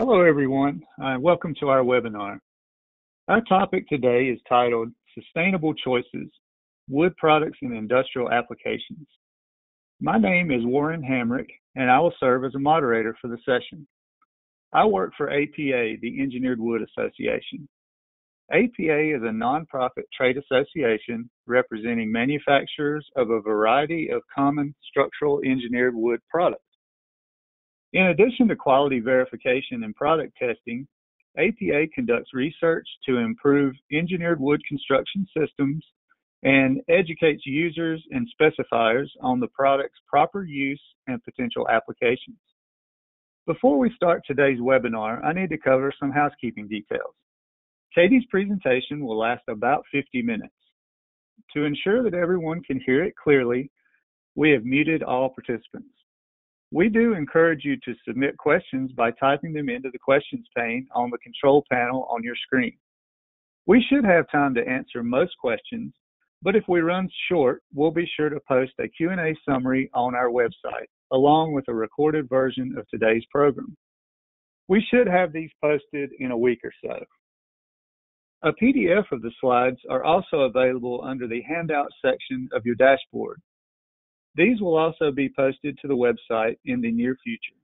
Hello everyone, welcome to our webinar. Our topic today is titled Sustainable Choices, Wood Products and Industrial Applications. My name is Warren Hamrick and I will serve as a moderator for the session. I work for APA, the Engineered Wood Association. APA is a nonprofit trade association representing manufacturers of a variety of common structural engineered wood products. In addition to quality verification and product testing, APA conducts research to improve engineered wood construction systems and educates users and specifiers on the product's proper use and potential applications. Before we start today's webinar, I need to cover some housekeeping details. Katie's presentation will last about 50 minutes. To ensure that everyone can hear it clearly, we have muted all participants. We do encourage you to submit questions by typing them into the questions pane on the control panel on your screen. We should have time to answer most questions, but if we run short, we'll be sure to post a Q&A summary on our website, along with a recorded version of today's program. We should have these posted in a week or so. A PDF of the slides are also available under the handout section of your dashboard. These will also be posted to the website in the near future.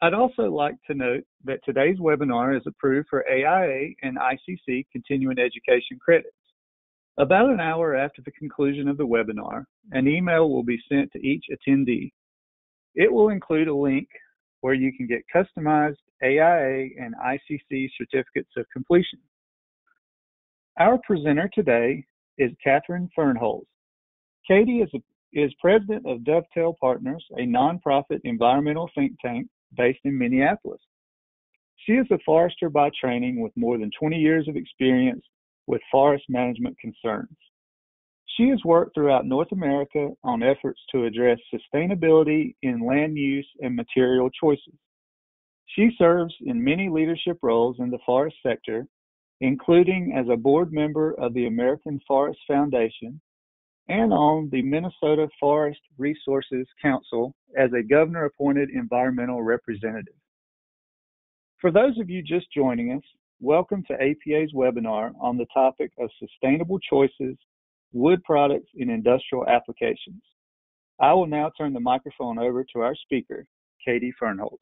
I'd also like to note that today's webinar is approved for AIA and ICC continuing education credits. About an hour after the conclusion of the webinar, an email will be sent to each attendee. It will include a link where you can get customized AIA and ICC certificates of completion. Our presenter today is Katherine Fernholz. Katie is president of Dovetail Partners, a nonprofit environmental think tank based in Minneapolis. She is a forester by training with more than 20 years of experience with forest management concerns. She has worked throughout North America on efforts to address sustainability in land use and material choices. She serves in many leadership roles in the forest sector, including as a board member of the American Forest Foundation, and on the Minnesota Forest Resources Council as a governor-appointed environmental representative. For those of you just joining us, welcome to APA's webinar on the topic of sustainable choices, wood products, and industrial applications. I will now turn the microphone over to our speaker, Katherine Fernholz.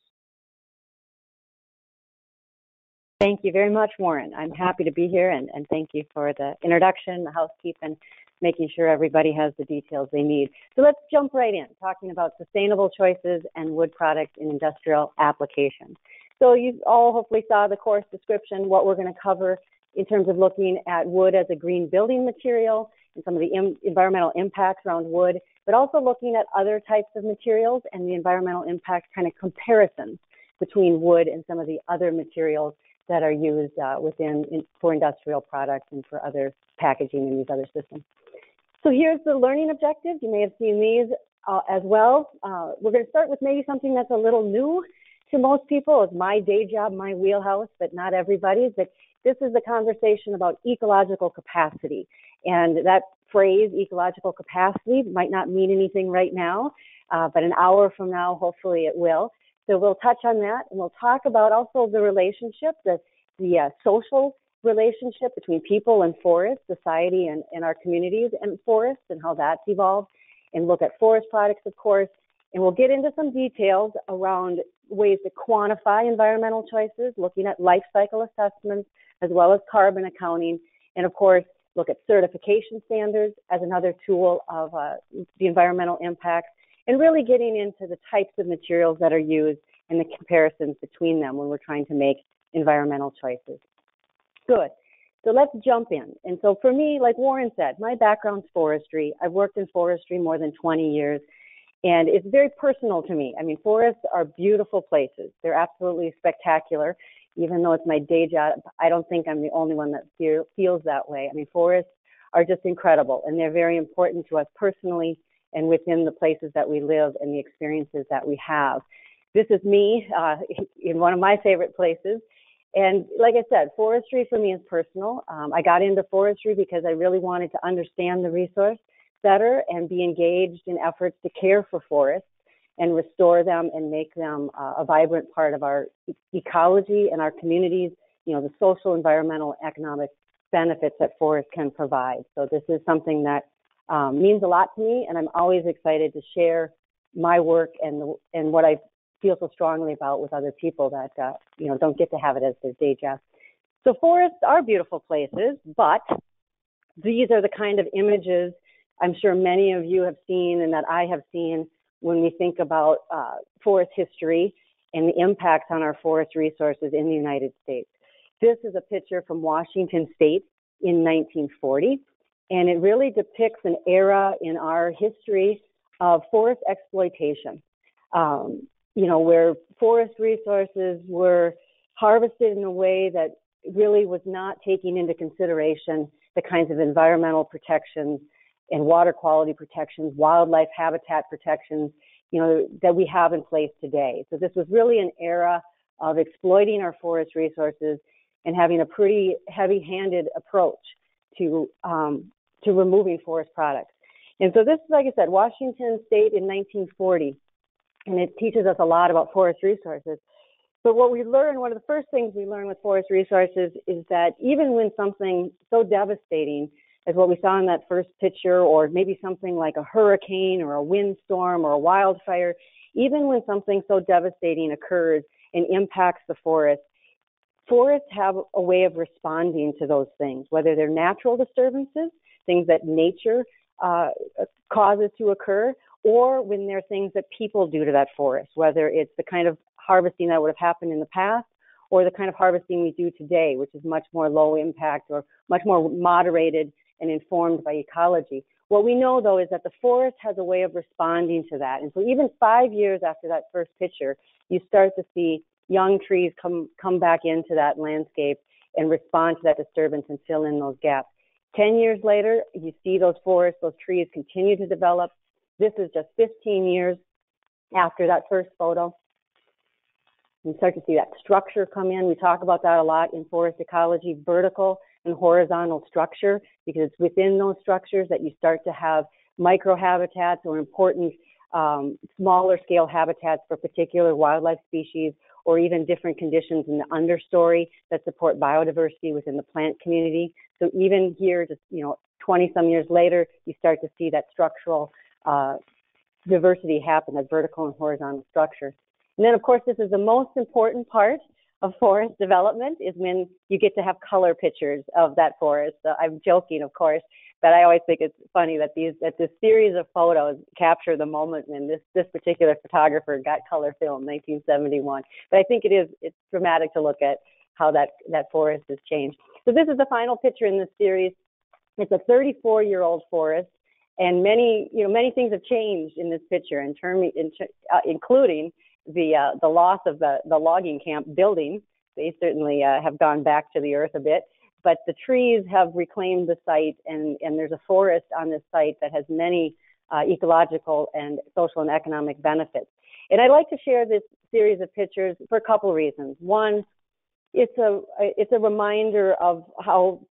Thank you very much, Warren. I'm happy to be here, and thank you for the introduction, the housekeeping, making sure everybody has the details they need. So let's jump right in, talking about sustainable choices and wood products in industrial applications. So you all hopefully saw the course description, what we're going to cover in terms of looking at wood as a green building material and some of the environmental impacts around wood, but also looking at other types of materials and the environmental impact kind of comparisons between wood and some of the other materials that are used for industrial products and for other packaging and these other systems. So here's the learning objectives. You may have seen these as well. We're going to start with maybe something that's a little new to most people. It's my day job, my wheelhouse, but not everybody's. But this is the conversation about ecological capacity. And that phrase, ecological capacity, might not mean anything right now, but an hour from now, hopefully it will. So we'll touch on that, and we'll talk about also the relationship, the social relationship between people and forests, society and our communities and forests, and how that's evolved, and look at forest products, of course. And we'll get into some details around ways to quantify environmental choices, looking at life cycle assessments, as well as carbon accounting, and of course, look at certification standards as another tool of the environmental impacts, and really getting into the types of materials that are used and the comparisons between them when we're trying to make environmental choices. Good. So let's jump in. And so for me, like Warren said, my background's forestry. I've worked in forestry more than 20 years, and it's very personal to me. I mean, forests are beautiful places. They're absolutely spectacular. Even though it's my day job, I don't think I'm the only one that feels that way. I mean, forests are just incredible, and they're very important to us personally and within the places that we live and the experiences that we have. This is me in one of my favorite places. And like I said, forestry for me is personal. I got into forestry because I really wanted to understand the resource better and be engaged in efforts to care for forests and restore them and make them a vibrant part of our ecology and our communities, you know, the social, environmental, economic benefits that forests can provide. So this is something that means a lot to me, and I'm always excited to share my work and what I feel so strongly about with other people that, you know, don't get to have it as their day job. So forests are beautiful places, but these are the kind of images I'm sure many of you have seen and that I have seen when we think about forest history and the impacts on our forest resources in the United States. This is a picture from Washington State in 1940, and it really depicts an era in our history of forest exploitation, you know, where forest resources were harvested in a way that really was not taking into consideration the kinds of environmental protections and water quality protections, wildlife habitat protections, you know, that we have in place today. So this was really an era of exploiting our forest resources and having a pretty heavy-handed approach to removing forest products. And so this, like I said, Washington State in 1940, and it teaches us a lot about forest resources. But what we learn, one of the first things we learn with forest resources is that even when something so devastating as what we saw in that first picture, or maybe something like a hurricane or a windstorm or a wildfire, even when something so devastating occurs and impacts the forest, forests have a way of responding to those things, whether they're natural disturbances, things that nature causes to occur, or when there are things that people do to that forest, whether it's the kind of harvesting that would have happened in the past or the kind of harvesting we do today, which is much more low impact or much more moderated and informed by ecology. What we know, though, is that the forest has a way of responding to that. And so even 5 years after that first picture, you start to see young trees come back into that landscape and respond to that disturbance and fill in those gaps. 10 years later, you see those forests, those trees continue to develop. This is just 15 years after that first photo. You start to see that structure come in. We talk about that a lot in forest ecology, vertical and horizontal structure, because it's within those structures that you start to have microhabitats or important smaller scale habitats for particular wildlife species, or even different conditions in the understory that support biodiversity within the plant community. So even here, just, you know, 20 some years later, you start to see that structural diversity happen, that vertical and horizontal structure. And then, of course, this is the most important part of forest development, is when you get to have color pictures of that forest. So I'm joking, of course, but I always think it's funny that this series of photos capture the moment when this particular photographer got color film, 1971. But I think it's dramatic to look at how that forest has changed. So this is the final picture in this series. It's a 34-year-old forest, and many things have changed in this picture, including the loss of the logging camp building. They certainly have gone back to the earth a bit, but the trees have reclaimed the site, and there's a forest on this site that has many ecological and social and economic benefits. And I like to share this series of pictures for a couple reasons. One, it's a reminder of how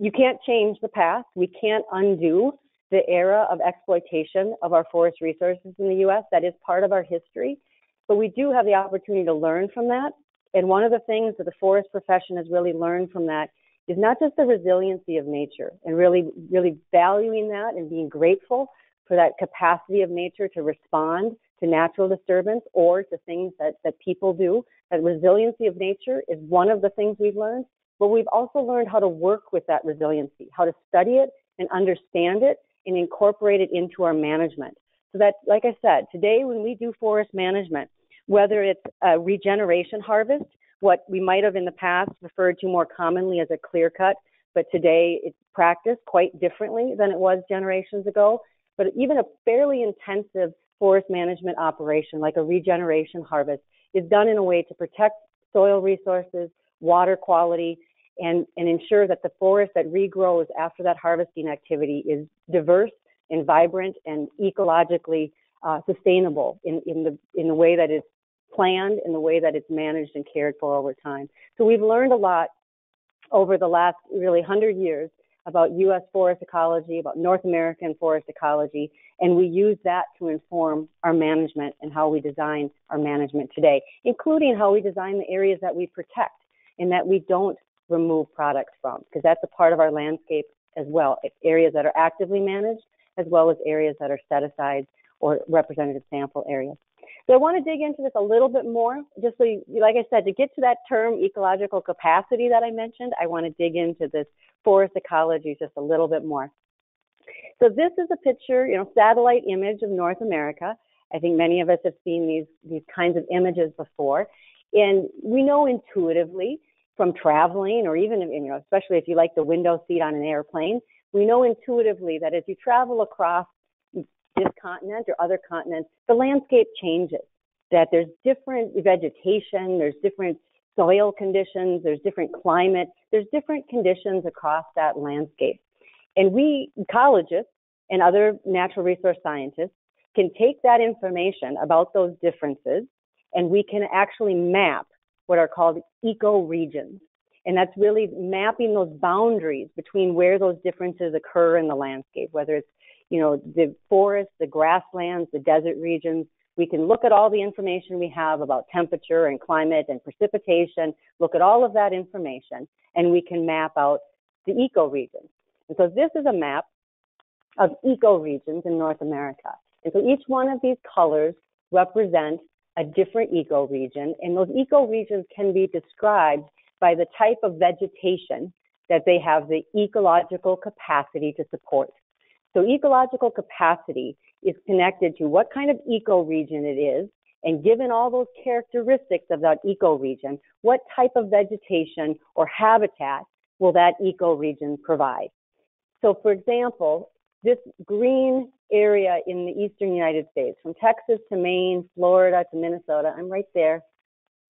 you can't change the past. We can't undo the era of exploitation of our forest resources in the U.S. That is part of our history. But we do have the opportunity to learn from that. And one of the things that the forest profession has really learned from that is not just the resiliency of nature and really valuing that and being grateful for that capacity of nature to respond to natural disturbance or to things that people do. That resiliency of nature is one of the things we've learned, but we've also learned how to work with that resiliency, how to study it and understand it and incorporate it into our management. So that, like I said, today when we do forest management, whether it's a regeneration harvest, what we might have in the past referred to more commonly as a clear cut, but today it's practiced quite differently than it was generations ago. But even a fairly intensive forest management operation, like a regeneration harvest, is done in a way to protect soil resources, water quality, and ensure that the forest that regrows after that harvesting activity is diverse and vibrant and ecologically sustainable in the way that it's planned and the way that it's managed and cared for over time. So we've learned a lot over the last really 100 years about U.S. forest ecology, about North American forest ecology, And we use that to inform our management and how we design our management today, including how we design the areas that we protect and that we don't remove products from, because that's a part of our landscape as well. It's areas that are actively managed as well as areas that are set aside or representative sample areas. So I want to dig into this a little bit more, just so you, like I said, to get to that term ecological capacity that I mentioned, I want to dig into this forest ecology just a little bit more. So this is a picture, you know, satellite image of North America. I think many of us have seen these kinds of images before. And we know intuitively from traveling, or even, you know, especially if you like the window seat on an airplane, we know intuitively that as you travel across this continent or other continents, the landscape changes, that there's different vegetation, there's different soil conditions, there's different climate, there's different conditions across that landscape. And we ecologists and other natural resource scientists can take that information about those differences, and we can actually map what are called ecoregions. And that's really mapping those boundaries between where those differences occur in the landscape, whether it's, you know, the forests, the grasslands, the desert regions. We can look at all the information we have about temperature and climate and precipitation, look at all of that information, and we can map out the ecoregions. And so this is a map of ecoregions in North America. And so each one of these colors represents a different ecoregion, and those ecoregions can be described by the type of vegetation that they have the ecological capacity to support. So ecological capacity is connected to what kind of ecoregion it is, and given all those characteristics of that ecoregion, what type of vegetation or habitat will that ecoregion provide? So for example, this green area in the eastern United States, from Texas to Maine, Florida to Minnesota, I'm right there,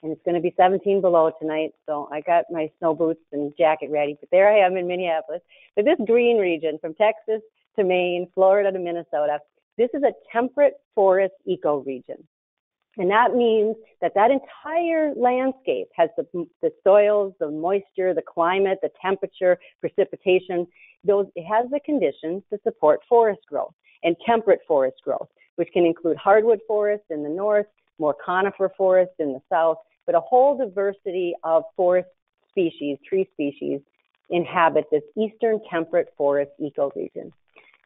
and it's going to be 17 below tonight, so I got my snow boots and jacket ready, but there I am in Minneapolis. But this green region, from Texas to Maine, Florida to Minnesota, this is a temperate forest ecoregion. And that means that that entire landscape has the soils, the moisture, the climate, the temperature, precipitation. It has the conditions to support forest growth and temperate forest growth, which can include hardwood forests in the north, more conifer forests in the south, but a whole diversity of forest species, tree species, inhabit this eastern temperate forest ecoregion.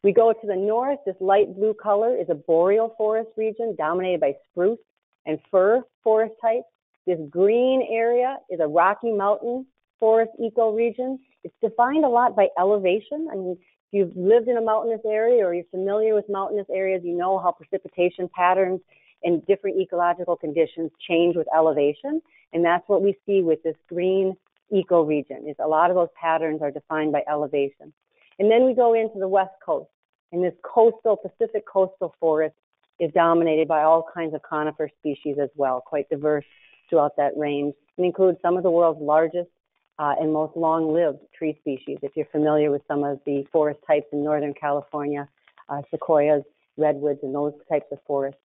We go to the north, this light blue color is a boreal forest region dominated by spruce and fir forest types. This green area is a Rocky Mountain forest ecoregion. It's defined a lot by elevation. I mean, if you've lived in a mountainous area or you're familiar with mountainous areas, you know how precipitation patterns and different ecological conditions change with elevation. And that's what we see with this green ecoregion, is a lot of those patterns are defined by elevation. And then we go into the West Coast, and this coastal, Pacific coastal forest is dominated by all kinds of conifer species as well, quite diverse throughout that range, and includes some of the world's largest and most long-lived tree species. If you're familiar with some of the forest types in Northern California, sequoias, redwoods, and those types of forests.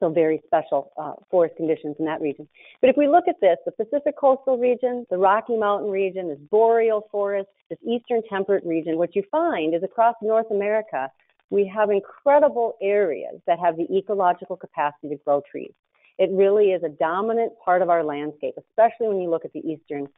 So very special forest conditions in that region. But if we look at this, the Pacific coastal region, the Rocky Mountain region, this boreal forest, this eastern temperate region, what you find is across North America, we have incredible areas that have the ecological capacity to grow trees. It really is a dominant part of our landscape, especially when you look at the eastern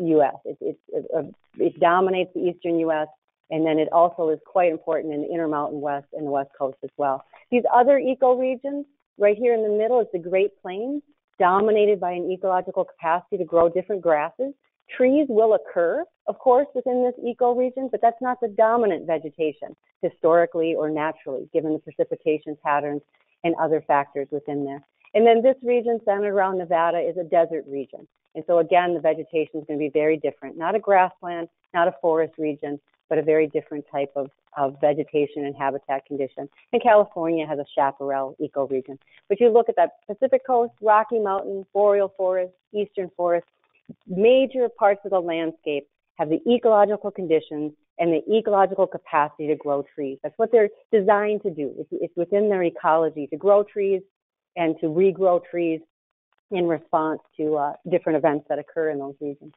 U.S. It dominates the eastern U.S., and then it also is quite important in the Intermountain West and the West Coast as well. These other ecoregions, right here in the middle is the Great Plains, dominated by an ecological capacity to grow different grasses. Trees will occur, of course, within this ecoregion, but that's not the dominant vegetation historically or naturally, given the precipitation patterns and other factors within there. And then this region centered around Nevada is a desert region. And so again, the vegetation is going to be very different, not a grassland, not a forest region, but a very different type of vegetation and habitat condition. And California has a chaparral ecoregion. But you look at that Pacific Coast, Rocky Mountain, boreal forest, eastern forest, major parts of the landscape have the ecological conditions and the ecological capacity to grow trees. That's what they're designed to do. It's within their ecology to grow trees and to regrow trees in response to different events that occur in those regions.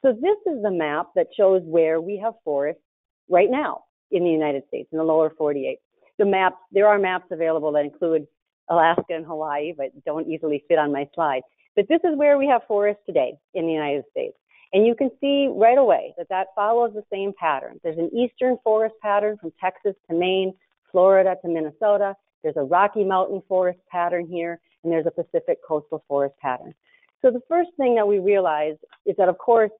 So this is the map that shows where we have forests right now in the United States, in the lower 48. the maps, there are maps available that include Alaska and Hawaii, but don't easily fit on my slide. But this is where we have forests today in the United States. And you can see right away that that follows the same pattern. There's an eastern forest pattern from Texas to Maine, Florida to Minnesota. There's a Rocky Mountain forest pattern here, and there's a Pacific coastal forest pattern. So the first thing that we realized is that, of course,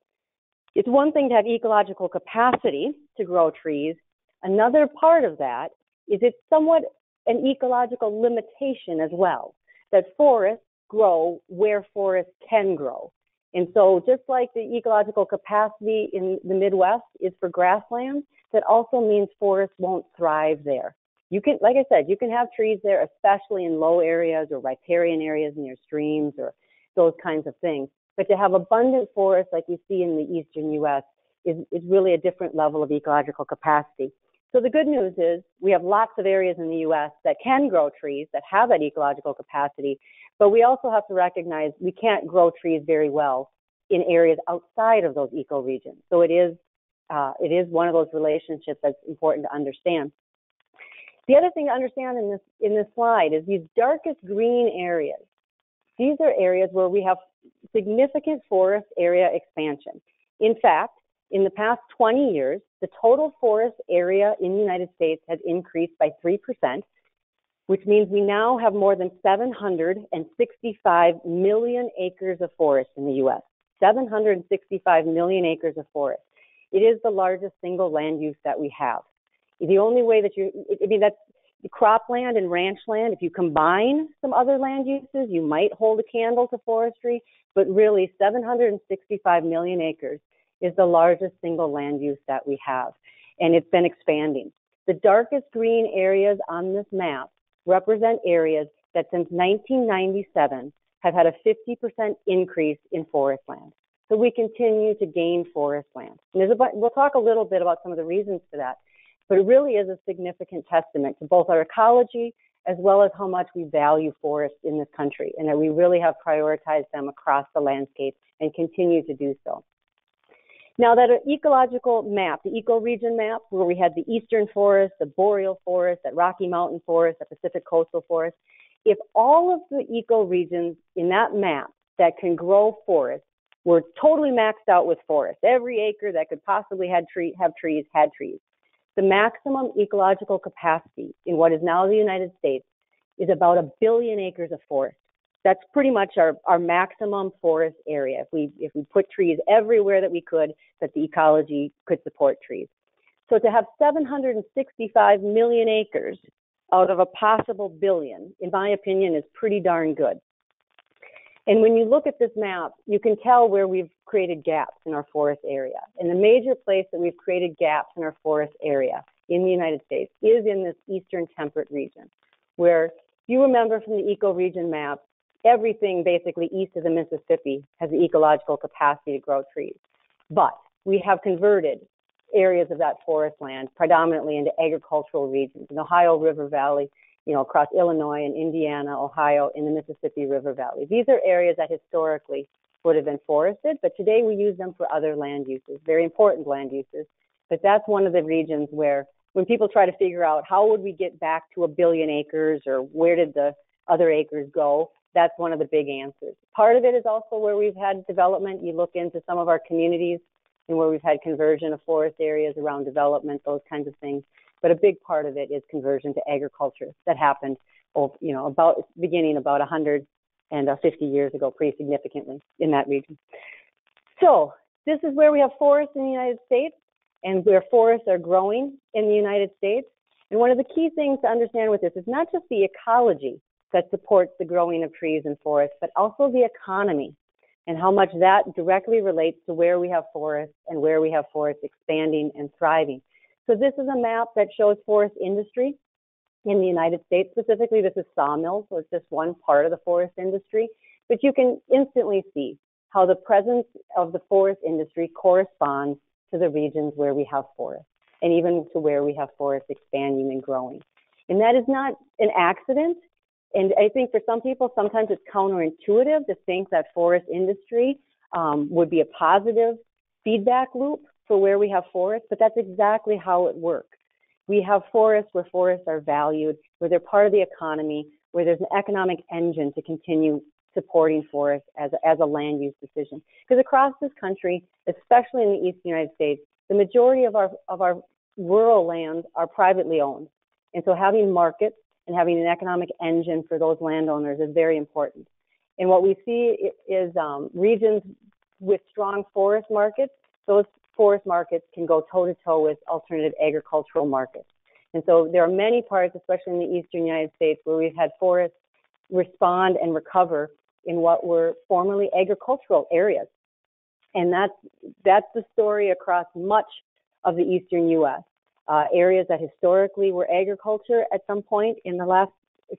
it's one thing to have ecological capacity to grow trees. Another part of that is it's somewhat an ecological limitation as well, that forests grow where forests can grow. And so just like the ecological capacity in the Midwest is for grassland, that also means forests won't thrive there. You can, like I said, you can have trees there, especially in low areas or riparian areas near streams or those kinds of things. But to have abundant forests like we see in the eastern U.S. is really a different level of ecological capacity. So the good news is we have lots of areas in the U.S. that can grow trees, that have that ecological capacity, but we also have to recognize we can't grow trees very well in areas outside of those ecoregions. So it is one of those relationships that's important to understand. The other thing to understand in this slide is these darkest green areas. These are areas where we have significant forest area expansion. In fact, in the past 20 years, the total forest area in the United States has increased by 3%, which means we now have more than 765 million acres of forest in the U.S. 765 million acres of forest. It is the largest single land use that we have. The only way that that's cropland and ranch land. If you combine some other land uses, you might hold a candle to forestry, but really 765 million acres is the largest single land use that we have, and it's been expanding. The darkest green areas on this map represent areas that since 1997 have had a 50% increase in forest land. So we continue to gain forest land. And we'll talk a little bit about some of the reasons for that. But it really is a significant testament to both our ecology as well as how much we value forests in this country, and that we really have prioritized them across the landscape and continue to do so. Now that ecological map, the ecoregion map, where we had the eastern forest, the boreal forest, that Rocky Mountain forest, the Pacific coastal forest, if all of the ecoregions in that map that can grow forests were totally maxed out with forests, every acre that could possibly have trees had trees. The maximum ecological capacity in what is now the United States is about 1 billion acres of forest. That's pretty much our maximum forest area. If we put trees everywhere that we could, that the ecology could support trees. So to have 765 million acres out of a possible 1 billion, in my opinion, is pretty darn good. And when you look at this map, you can tell where we've created gaps in our forest area. And the major place that we've created gaps in our forest area in the United States is in this eastern temperate region, where you remember from the ecoregion map, everything basically east of the Mississippi has the ecological capacity to grow trees. But we have converted areas of that forest land predominantly into agricultural regions, in the Ohio River Valley, across Illinois and Indiana, Ohio, and the Mississippi River Valley. These are areas that historically would have been forested, but today we use them for other land uses, very important land uses. But that's one of the regions where when people try to figure out how would we get back to 1 billion acres or where did the other acres go, that's one of the big answers. Part of it is also where we've had development. You look into some of our communities and where we've had conversion of forest areas around development, those kinds of things. But a big part of it is conversion to agriculture that happened, about 150 years ago, pretty significantly in that region. So this is where we have forests in the United States and where forests are growing in the United States. And one of the key things to understand with this is not just the ecology that supports the growing of trees and forests, but also the economy and how much that directly relates to where we have forests and where we have forests expanding and thriving. So this is a map that shows forest industry in the United States. Specifically, this is sawmills, so it's just one part of the forest industry. But you can instantly see how the presence of the forest industry corresponds to the regions where we have forests, and even to where we have forests expanding and growing. And that is not an accident. And I think for some people, sometimes it's counterintuitive to think that forest industry would be a positive feedback loop for where we have forests, but that's exactly how it works. We have forests where forests are valued, where they're part of the economy, where there's an economic engine to continue supporting forests as a land use decision. Because across this country, especially in the East United States, the majority of our rural lands are privately owned. And so having markets and having an economic engine for those landowners is very important. And what we see is regions with strong forest markets, those forest markets can go toe-to-toe with alternative agricultural markets. And so there are many parts, especially in the eastern United States, where we've had forests respond and recover in what were formerly agricultural areas. And that's the story across much of the eastern U.S. Areas that historically were agriculture at some point in the last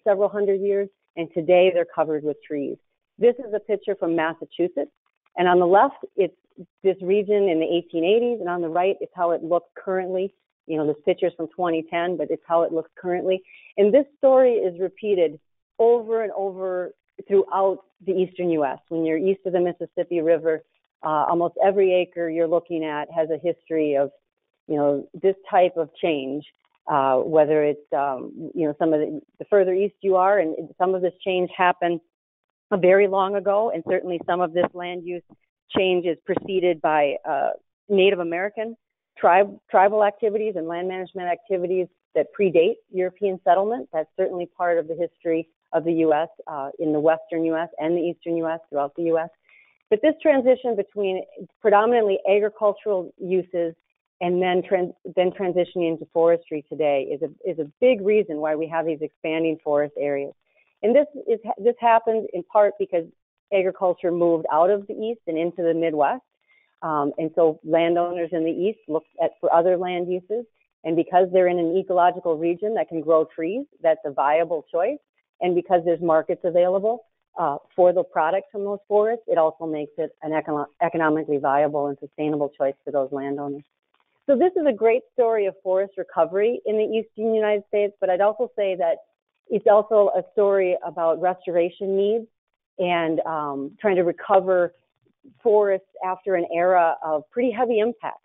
several hundred years, and today they're covered with trees. This is a picture from Massachusetts, and on the left, it's this region in the 1880s, and on the right, it's how it looks currently. You know, this picture's from 2010, but it's how it looks currently. And this story is repeated over and over throughout the eastern U.S. When you're east of the Mississippi River, almost every acre you're looking at has a history of, you know, this type of change, whether it's, you know, some of the further east you are, and some of this change happened very long ago, and certainly some of this land use change is preceded by Native American tribal activities and land management activities that predate European settlement. That's certainly part of the history of the U.S. In the western U.S. and the eastern U.S. throughout the U.S. But this transition between predominantly agricultural uses and then transitioning into forestry today is a big reason why we have these expanding forest areas. And this happened in part because agriculture moved out of the East and into the Midwest. And so landowners in the East looked for other land uses. And because they're in an ecological region that can grow trees, that's a viable choice. And because there's markets available for the products from those forests, it also makes it an economically viable and sustainable choice for those landowners. So this is a great story of forest recovery in the eastern United States, but I'd also say that it's also a story about restoration needs and trying to recover forests after an era of pretty heavy impact.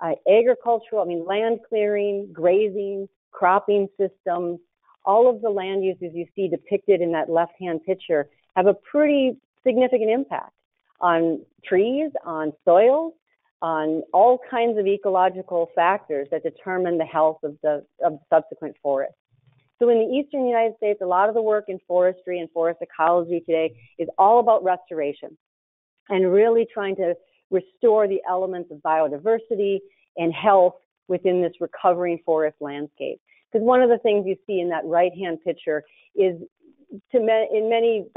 Agricultural, I mean, land clearing, grazing, cropping systems, all of the land uses you see depicted in that left-hand picture have a pretty significant impact on trees, on soils, on all kinds of ecological factors that determine the health of the subsequent forest. So in the eastern United States, a lot of the work in forestry and forest ecology today is all about restoration and really trying to restore the elements of biodiversity and health within this recovering forest landscape. Because one of the things you see in that right-hand picture is, by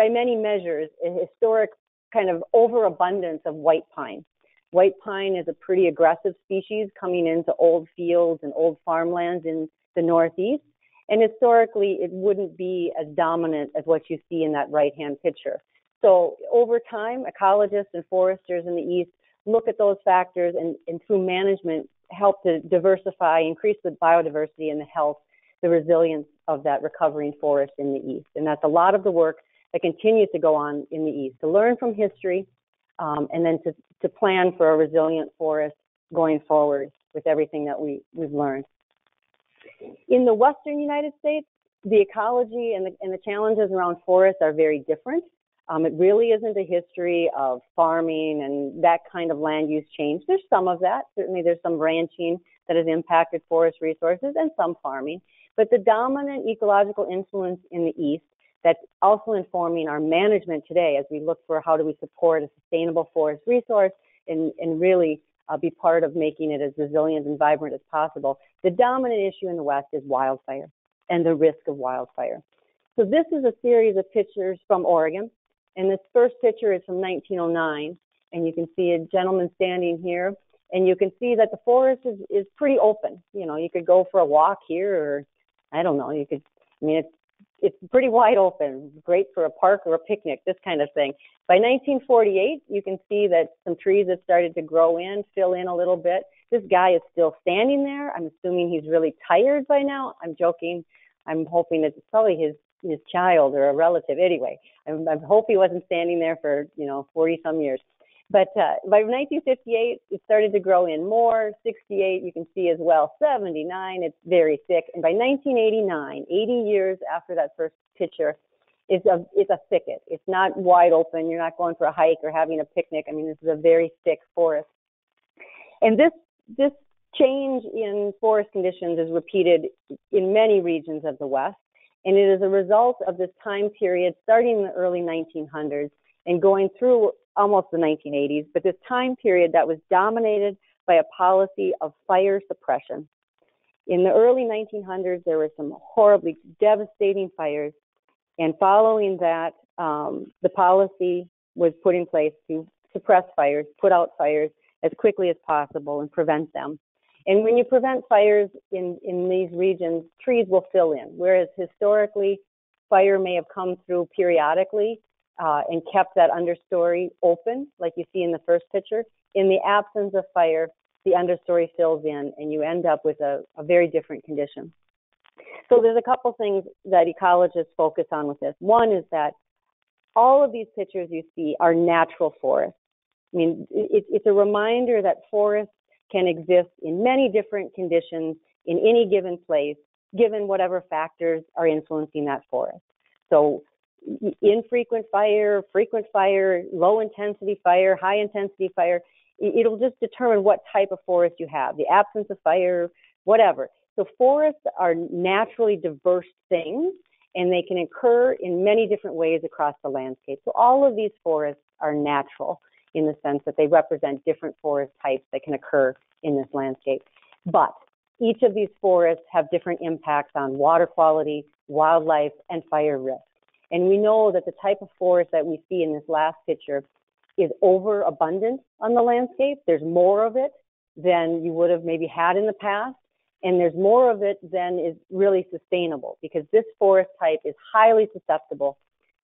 many measures, a historic kind of overabundance of white pine. White pine is a pretty aggressive species coming into old fields and old farmlands in the Northeast. And historically, it wouldn't be as dominant as what you see in that right-hand picture. So over time, ecologists and foresters in the East look at those factors and through management, help to diversify, increase the biodiversity and the health, the resilience of that recovering forest in the East. And that's a lot of the work that continues to go on in the East, to learn from history and then to plan for a resilient forest going forward with everything that we've learned. In the western United States, the ecology and the challenges around forests are very different. It really isn't a history of farming and that kind of land use change. There's some of that. Certainly there's some ranching that has impacted forest resources and some farming. But the dominant ecological influence in the East that's also informing our management today as we look for how do we support a sustainable forest resource and really be part of making it as resilient and vibrant as possible. The dominant issue in the West is wildfire and the risk of wildfire. So this is a series of pictures from Oregon, and this first picture is from 1909, and you can see a gentleman standing here, and you can see that the forest is pretty open. You know, you could go for a walk here, or I don't know, you could, I mean, it's pretty wide open, great for a park or a picnic, this kind of thing. By 1948, you can see that some trees have started to grow in, fill in a little bit. This guy is still standing there. I'm assuming he's really tired by now. I'm joking. I'm hoping that it's probably his child or a relative. Anyway, I hope he wasn't standing there for, you know, 40 some years. But by 1958, it started to grow in more. 68, you can see as well. 79, it's very thick. And by 1989, 80 years after that first picture, it's a thicket. It's not wide open. You're not going for a hike or having a picnic. I mean, this is a very thick forest. And this change in forest conditions is repeated in many regions of the West. And it is a result of this time period starting in the early 1900s and going through almost the 1980s, but this time period that was dominated by a policy of fire suppression. In the early 1900s, there were some horribly devastating fires, and following that, the policy was put in place to suppress fires, put out fires as quickly as possible and prevent them. And when you prevent fires in these regions, trees will fill in, whereas historically, fire may have come through periodically and kept that understory open, like you see in the first picture. In the absence of fire, the understory fills in, and you end up with a very different condition. So there's a couple things that ecologists focus on with this. One is that all of these pictures you see are natural forests. I mean, it's a reminder that forests can exist in many different conditions in any given place, given whatever factors are influencing that forest. So infrequent fire, frequent fire, low-intensity fire, high-intensity fire, it'll just determine what type of forest you have, the absence of fire, whatever. So forests are naturally diverse things, and they can occur in many different ways across the landscape. So all of these forests are natural in the sense that they represent different forest types that can occur in this landscape. But each of these forests have different impacts on water quality, wildlife, and fire risk. And we know that the type of forest that we see in this last picture is overabundant on the landscape. There's more of it than you would have maybe had in the past, and there's more of it than is really sustainable, because this forest type is highly susceptible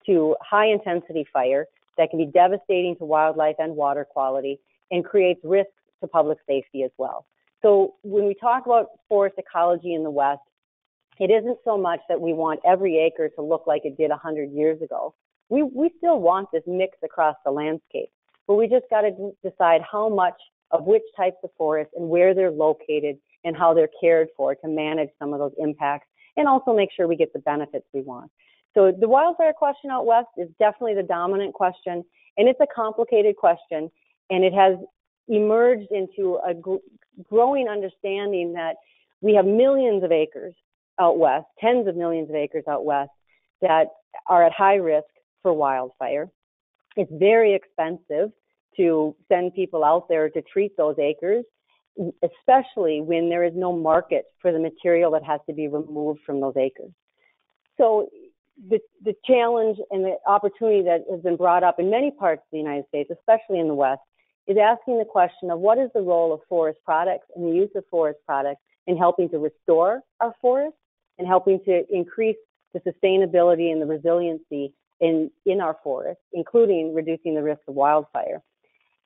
to high-intensity fire that can be devastating to wildlife and water quality and creates risks to public safety as well. So when we talk about forest ecology in the West, it isn't so much that we want every acre to look like it did 100 years ago. We still want this mix across the landscape, but we just got to decide how much of which types of forests and where they're located and how they're cared for to manage some of those impacts and also make sure we get the benefits we want. So the wildfire question out West is definitely the dominant question, and it's a complicated question, and it has emerged into a growing understanding that we have millions of acres out West, tens of millions of acres out West, that are at high risk for wildfire. It's very expensive to send people out there to treat those acres, especially when there is no market for the material that has to be removed from those acres. So the challenge and the opportunity that has been brought up in many parts of the United States, especially in the West, is asking the question of what is the role of forest products and the use of forest products in helping to restore our forests and helping to increase the sustainability and the resiliency in our forests, including reducing the risk of wildfire.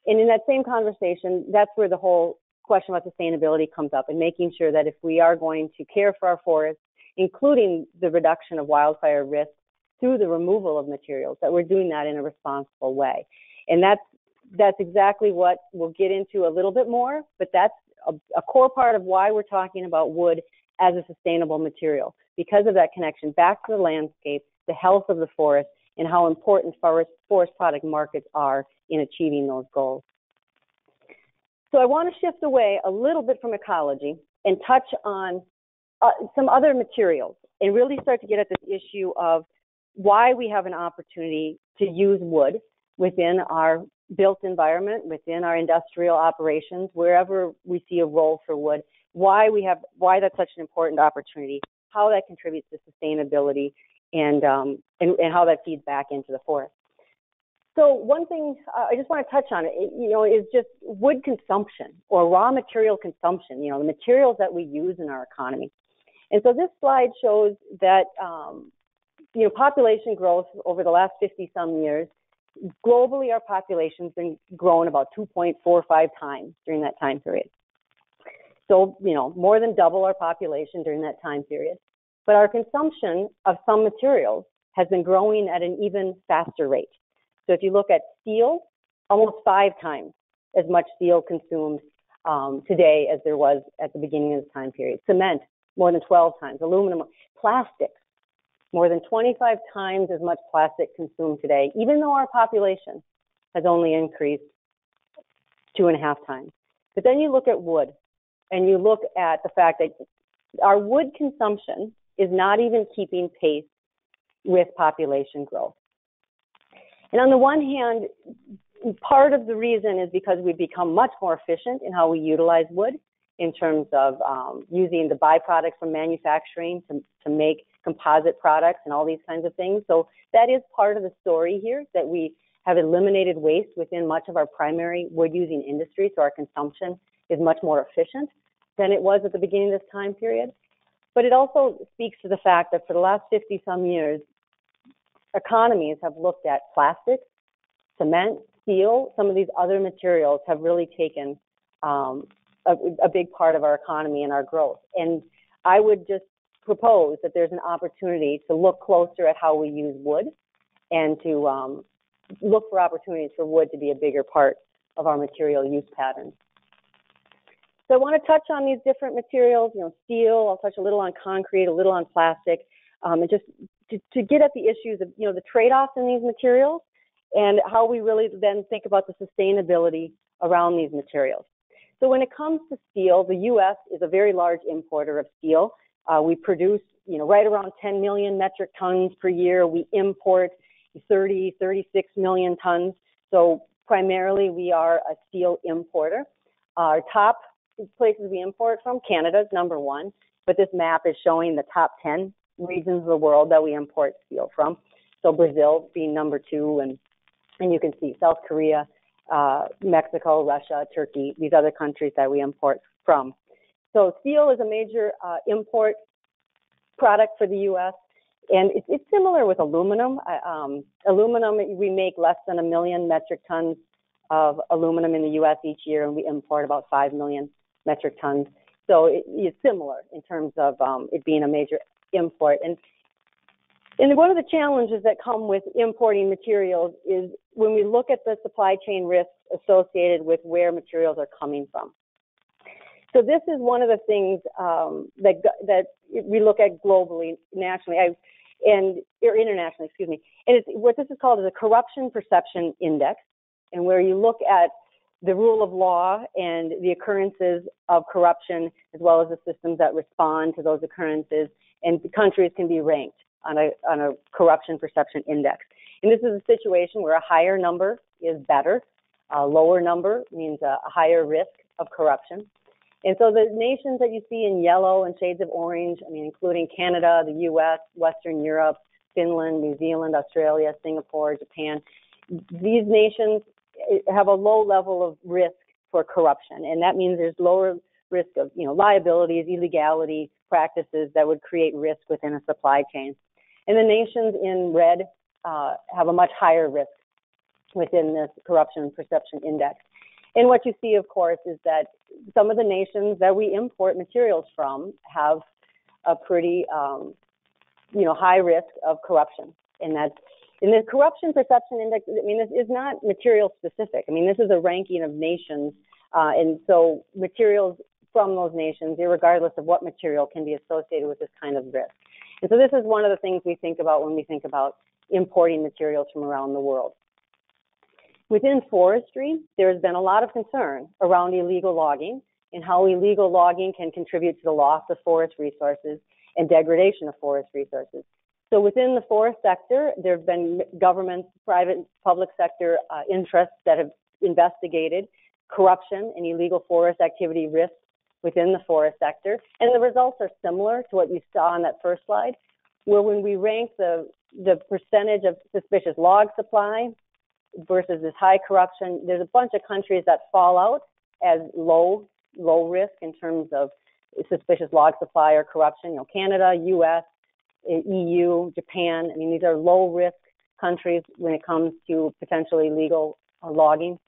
And in that same conversation, that's where the whole question about sustainability comes up, and making sure that if we are going to care for our forests, including the reduction of wildfire risk through the removal of materials, that we're doing that in a responsible way. And that's exactly what we'll get into a little bit more, but that's a core part of why we're talking about wood as a sustainable material, because of that connection back to the landscape, the health of the forest, and how important forest product markets are in achieving those goals. So I want to shift away a little bit from ecology and touch on some other materials and really start to get at this issue of why we have an opportunity to use wood within our built environment, within our industrial operations, wherever we see a role for wood, why that's such an important opportunity, how that contributes to sustainability, and how that feeds back into the forest. So one thing I just want to touch on, is just wood consumption or raw material consumption, the materials that we use in our economy. And so this slide shows that, population growth over the last 50-some years, globally our population's been grown about 2.45 times during that time period. So, more than double our population during that time period. But our consumption of some materials has been growing at an even faster rate. So if you look at steel, almost 5 times as much steel consumed today as there was at the beginning of the time period. Cement, more than 12 times. Aluminum, plastics, more than 25 times as much plastic consumed today, even though our population has only increased 2.5 times. But then you look at wood, and you look at the fact that our wood consumption is not even keeping pace with population growth. And on the one hand, part of the reason is because we've become much more efficient in how we utilize wood in terms of using the byproducts from manufacturing to make composite products and all these kinds of things. So that is part of the story here, that we have eliminated waste within much of our primary wood-using industry, so our consumption is much more efficient than it was at the beginning of this time period. But it also speaks to the fact that for the last 50-some years, economies have looked at plastics, cement, steel, some of these other materials have really taken a big part of our economy and our growth. And I would just propose that there's an opportunity to look closer at how we use wood and to look for opportunities for wood to be a bigger part of our material use patterns. So I want to touch on these different materials, you know, steel, I'll touch a little on concrete, a little on plastic, and just to get at the issues of, you know, the trade-offs in these materials and how we really then think about the sustainability around these materials. So when it comes to steel, the U.S. is a very large importer of steel. We produce, you know, right around 10 million metric tons per year. We import 36 million tons. So primarily we are a steel importer. Our top places we import from, Canada is #1, but this map is showing the top 10 regions of the world that we import steel from. So Brazil being #2, and you can see South Korea, Mexico, Russia, Turkey, these other countries that we import from. So steel is a major import product for the U.S., and it's similar with aluminum. Aluminum, we make less than 1 million metric tons of aluminum in the U.S. each year, and we import about 5 million metric tons. So it's similar in terms of it being a major import. And one of the challenges that come with importing materials is when we look at the supply chain risks associated with where materials are coming from. So this is one of the things that we look at globally, nationally, or internationally, excuse me. And it's, what this is called is a Corruption Perception Index, and where you look at the rule of law and the occurrences of corruption, as well as the systems that respond to those occurrences, and the countries can be ranked on a Corruption Perception Index. And this is a situation where a higher number is better, a lower number means a higher risk of corruption. And so the nations that you see in yellow and shades of orange, I mean, including Canada, the U.S., Western Europe, Finland, New Zealand, Australia, Singapore, Japan, these nations have a low level of risk for corruption. And that means there's lower risk of, you know, liabilities, illegality, practices that would create risk within a supply chain. And the nations in red have a much higher risk within this Corruption Perception Index. And what you see, of course, is that some of the nations that we import materials from have a pretty, high risk of corruption. And that's in the Corruption Perception Index. I mean, this is not material specific. I mean, this is a ranking of nations, and so materials from those nations, irregardless of what material, can be associated with this kind of risk. And so, this is one of the things we think about when we think about importing materials from around the world. Within forestry, there has been a lot of concern around illegal logging and how illegal logging can contribute to the loss of forest resources and degradation of forest resources. So within the forest sector, there have been governments, private, public sector interests that have investigated corruption and illegal forest activity risks within the forest sector. And the results are similar to what you saw on that first slide, where when we rank the percentage of suspicious log supply versus this high corruption, there's a bunch of countries that fall out as low risk in terms of suspicious log supply or corruption. You know, Canada, U.S., EU, Japan. I mean, these are low risk countries when it comes to potentially illegal logging.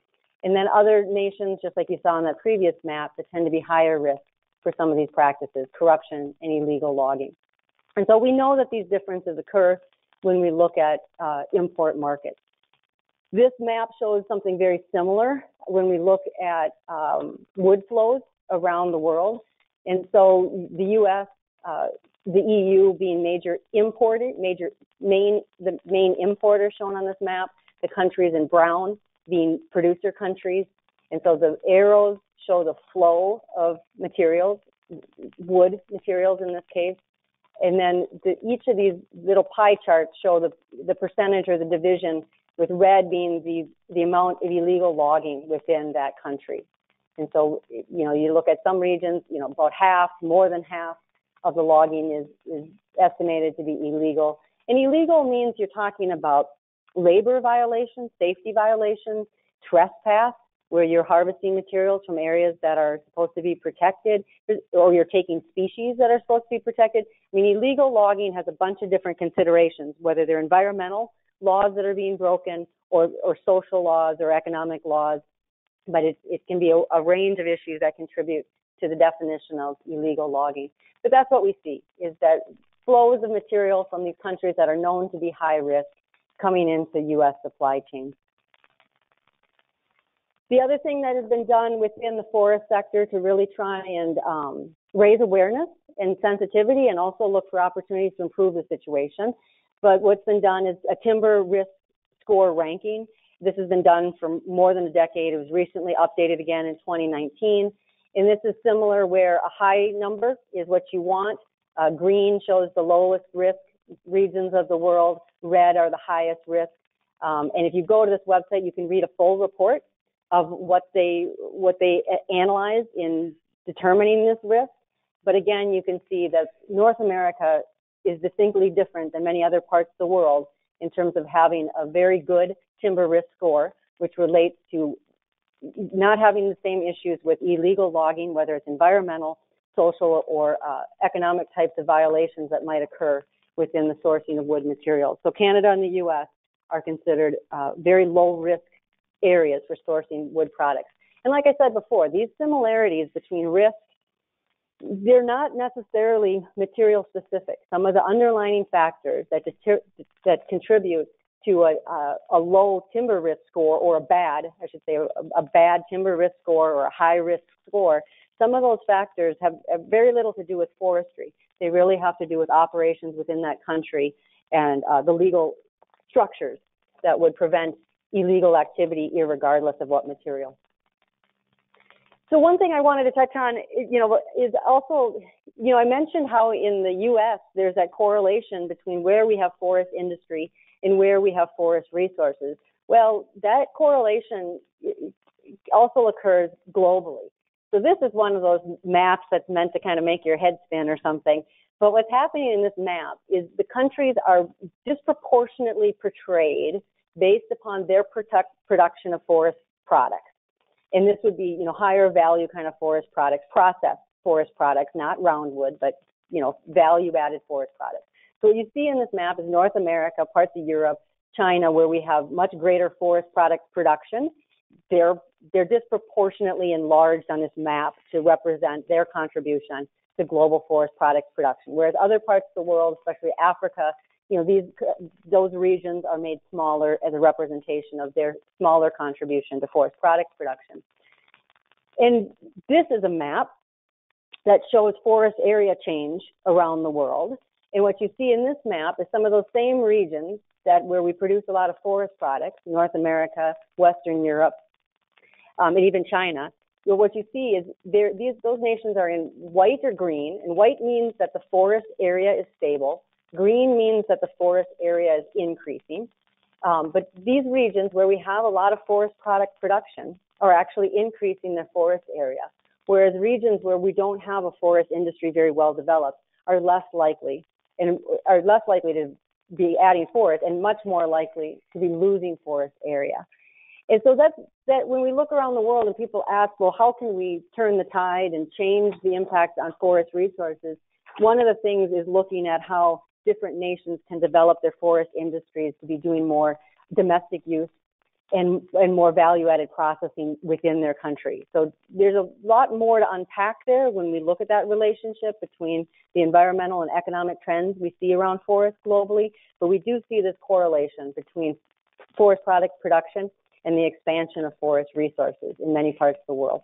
And then other nations, just like you saw on that previous map, that tend to be higher risk for some of these practices, corruption and illegal logging. And so we know that these differences occur when we look at import markets. This map shows something very similar when we look at wood flows around the world. And so the U.S., the EU being the main importer shown on this map, the countries in brown being producer countries. And so the arrows show the flow of materials, wood materials in this case. And then each of these little pie charts show the percentage or the division, with red being the amount of illegal logging within that country. And so, you know, you look at some regions, you know, about half, more than half of the logging is estimated to be illegal. And illegal means you're talking about labor violations, safety violations, trespass, where you're harvesting materials from areas that are supposed to be protected, or you're taking species that are supposed to be protected. I mean, illegal logging has a bunch of different considerations, whether they're environmental laws that are being broken, or social laws or economic laws, but it can be a range of issues that contribute to the definition of illegal logging. But that's what we see, is that flows of material from these countries that are known to be high risk coming into U.S. supply chains. The other thing that has been done within the forest sector to really try and raise awareness and sensitivity, and also look for opportunities to improve the situation. But what's been done is a timber risk score ranking. This has been done for more than a decade. It was recently updated again in 2019. And this is similar, where a high number is what you want. Green shows the lowest risk regions of the world. Red are the highest risk. And if you go to this website, you can read a full report of what they analyzed in determining this risk. But again, you can see that North America is distinctly different than many other parts of the world in terms of having a very good timber risk score, which relates to not having the same issues with illegal logging, whether it's environmental, social, or economic types of violations that might occur within the sourcing of wood materials. So Canada and the US are considered very low risk areas for sourcing wood products. And like I said before, these similarities between risk, they're not necessarily material specific. Some of the underlying factors that contribute to a low timber risk score, or a bad timber risk score, or a high risk score, some of those factors have very little to do with forestry. They really have to do with operations within that country and the legal structures that would prevent illegal activity, irregardless of what material. So one thing I wanted to touch on, you know, is also, you know, I mentioned how in the U.S. there's that correlation between where we have forest industry and where we have forest resources. Well, that correlation also occurs globally. So this is one of those maps that's meant to kind of make your head spin or something. But what's happening in this map is the countries are disproportionately portrayed based upon their production of forest products. And this would be, you know, higher value kind of forest products, processed forest products, not round wood, but, you know, value-added forest products. So what you see in this map is North America, parts of Europe, China, where we have much greater forest product production. They're disproportionately enlarged on this map to represent their contribution to global forest product production. Whereas other parts of the world, especially Africa, you know, those regions are made smaller as a representation of their smaller contribution to forest product production. And this is a map that shows forest area change around the world. And what you see in this map is some of those same regions where we produce a lot of forest products, North America, Western Europe, and even China. Well, what you see is those nations are in white or green, and white means that the forest area is stable. Green means that the forest area is increasing, but these regions where we have a lot of forest product production are actually increasing their forest area, whereas regions where we don't have a forest industry very well developed are less likely to be adding forest and much more likely to be losing forest area. And so that when we look around the world and people ask, well, how can we turn the tide and change the impact on forest resources? One of the things is looking at how different nations can develop their forest industries to be doing more domestic use and more value-added processing within their country. So there's a lot more to unpack there when we look at that relationship between the environmental and economic trends we see around forests globally, but we do see this correlation between forest product production and the expansion of forest resources in many parts of the world.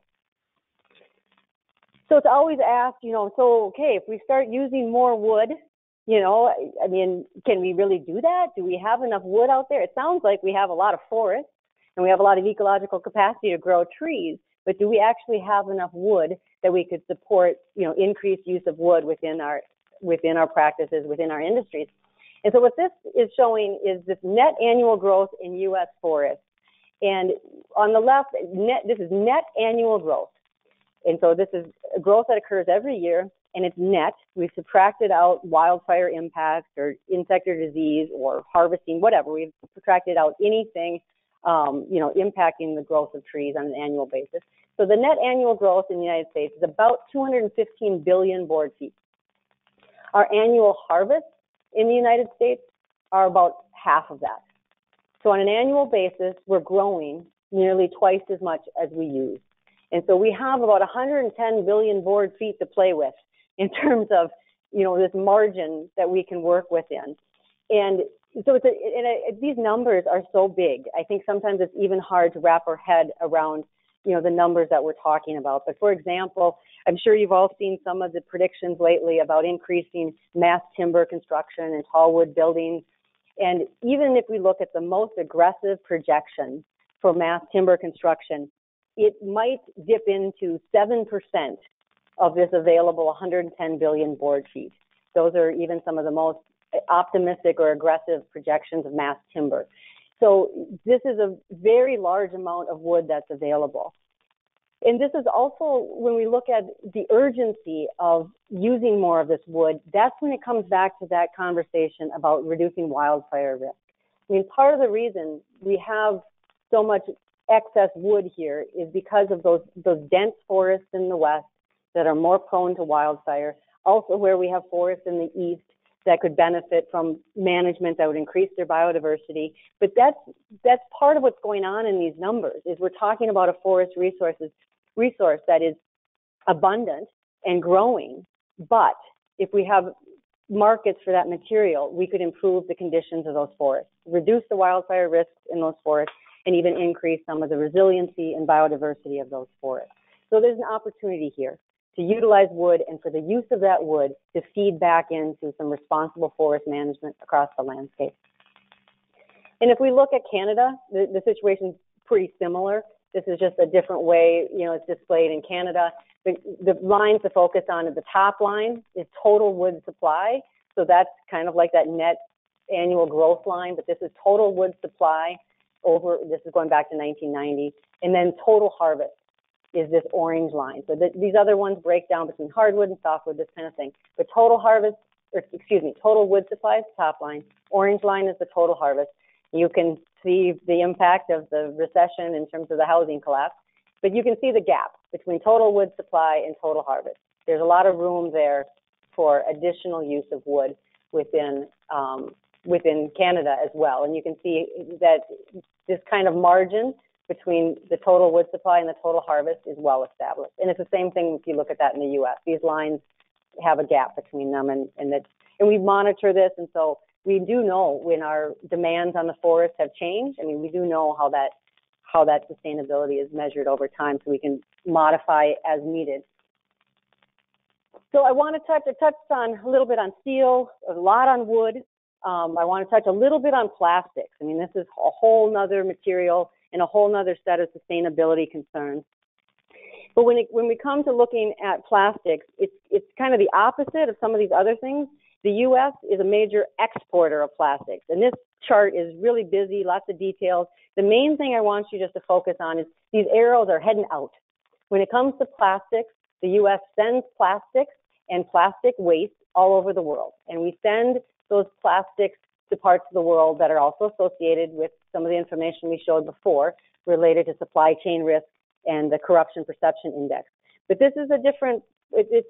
So it's always asked, you know, so, okay, if we start using more wood, you know, I mean, can we really do that? Do we have enough wood out there? It sounds like we have a lot of forests and we have a lot of ecological capacity to grow trees, but do we actually have enough wood that we could support, you know, increased use of wood within our practices, within our industries? And so what this is showing is this net annual growth in U.S. forests. And on the left, this is net annual growth. And so this is growth that occurs every year, and it's net. We've subtracted out wildfire impacts or insect or disease or harvesting, whatever. We've subtracted out anything, you know, impacting the growth of trees on an annual basis. So the net annual growth in the United States is about 215 billion board feet. Our annual harvests in the United States are about half of that. So on an annual basis, we're growing nearly twice as much as we use. And so we have about 110 billion board feet to play with in terms of, you know, this margin that we can work within. And so it's these numbers are so big. I think sometimes it's even hard to wrap our head around, you know, the numbers that we're talking about. But for example, I'm sure you've all seen some of the predictions lately about increasing mass timber construction and tall wood buildings. And even if we look at the most aggressive projection for mass timber construction, it might dip into 7% of this available 110 billion board feet. Those are even some of the most optimistic or aggressive projections of mass timber. So this is a very large amount of wood that's available. And this is also, when we look at the urgency of using more of this wood, that's when it comes back to that conversation about reducing wildfire risk. I mean, part of the reason we have so much excess wood here is because of those dense forests in the West that are more prone to wildfire, also where we have forests in the East that could benefit from management that would increase their biodiversity. But that's part of what's going on in these numbers, is we're talking about a forest resource that is abundant and growing. But if we have markets for that material, we could improve the conditions of those forests, reduce the wildfire risks in those forests, and even increase some of the resiliency and biodiversity of those forests. So there's an opportunity here to utilize wood and for the use of that wood to feed back into some responsible forest management across the landscape. And if we look at Canada, the situation's pretty similar. This is just a different way, you know, it's displayed in Canada. The lines to focus on at the top line is total wood supply. So that's kind of like that net annual growth line, but this is total wood supply over, this is going back to 1990. And then total harvest is this orange line. So these other ones break down between hardwood and softwood, this kind of thing. But total wood supply is the top line. Orange line is the total harvest. You can see the impact of the recession in terms of the housing collapse, but you can see the gap between total wood supply and total harvest. There's a lot of room there for additional use of wood within Canada as well. And you can see that this kind of margin between the total wood supply and the total harvest is well established. And it's the same thing if you look at that in the U.S. These lines have a gap between them, and we monitor this, and so we do know when our demands on the forest have changed. I mean, we do know how that sustainability is measured over time, so we can modify as needed. So I want to touch on a little bit on steel, a lot on wood. I want to touch a little bit on plastics. I mean, this is a whole nother material and a whole nother set of sustainability concerns. But when we come to looking at plastics, it's kind of the opposite of some of these other things. The U.S. is a major exporter of plastics, and this chart is really busy, lots of details. The main thing I want you just to focus on is these arrows are heading out. When it comes to plastics, the U.S. sends plastics and plastic waste all over the world, and we send those plastics to parts of the world that are also associated with some of the information we showed before related to supply chain risk and the Corruption Perception Index. But this is a